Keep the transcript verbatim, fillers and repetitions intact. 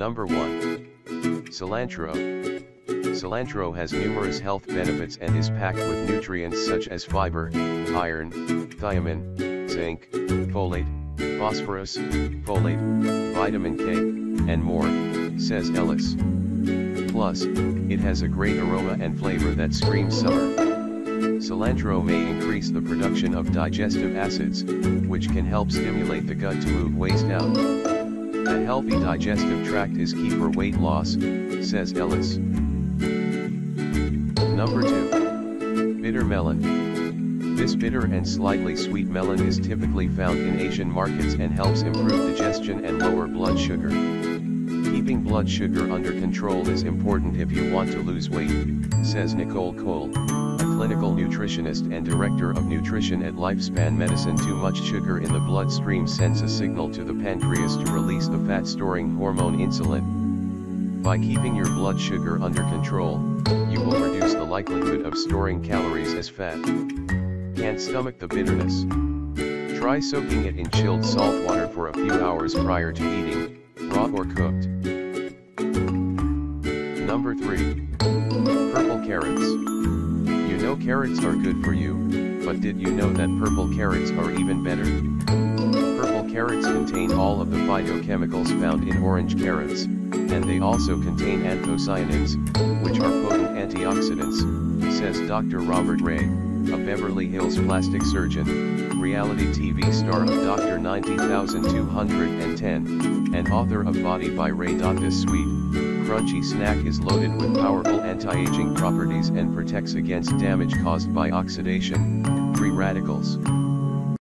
Number one. Cilantro. Cilantro has numerous health benefits and is packed with nutrients such as fiber, iron, thiamine, zinc, folate, phosphorus, folate, vitamin K, and more, says Ellis. Plus, it has a great aroma and flavor that screams summer. Cilantro may increase the production of digestive acids, which can help stimulate the gut to move waste out. A healthy digestive tract is key for weight loss, says Ellis. Number two. Bitter melon. This bitter and slightly sweet melon is typically found in Asian markets and helps improve digestion and lower blood sugar. Keeping blood sugar under control is important if you want to lose weight, says Nicole Cole, a clinical nutritionist and director of nutrition at Lifespan Medicine. Too much sugar in the bloodstream sends a signal to the pancreas to release the fat-storing hormone insulin. By keeping your blood sugar under control, you will reduce the likelihood of storing calories as fat. Can't stomach the bitterness? Try soaking it in chilled salt water for a few hours prior to eating, raw or cooked. Number three. Purple carrots. You know carrots are good for you, but did you know that purple carrots are even better? Purple carrots contain all of the phytochemicals found in orange carrots, and they also contain anthocyanins, which are potent antioxidants, says Doctor Robert Ray, a Beverly Hills plastic surgeon, reality T V star of Doctor nine oh two two one oh, and author of Body by Ray. This sweet, crunchy snack is loaded with powerful anti-aging properties and protects against damage caused by oxidation, free radicals.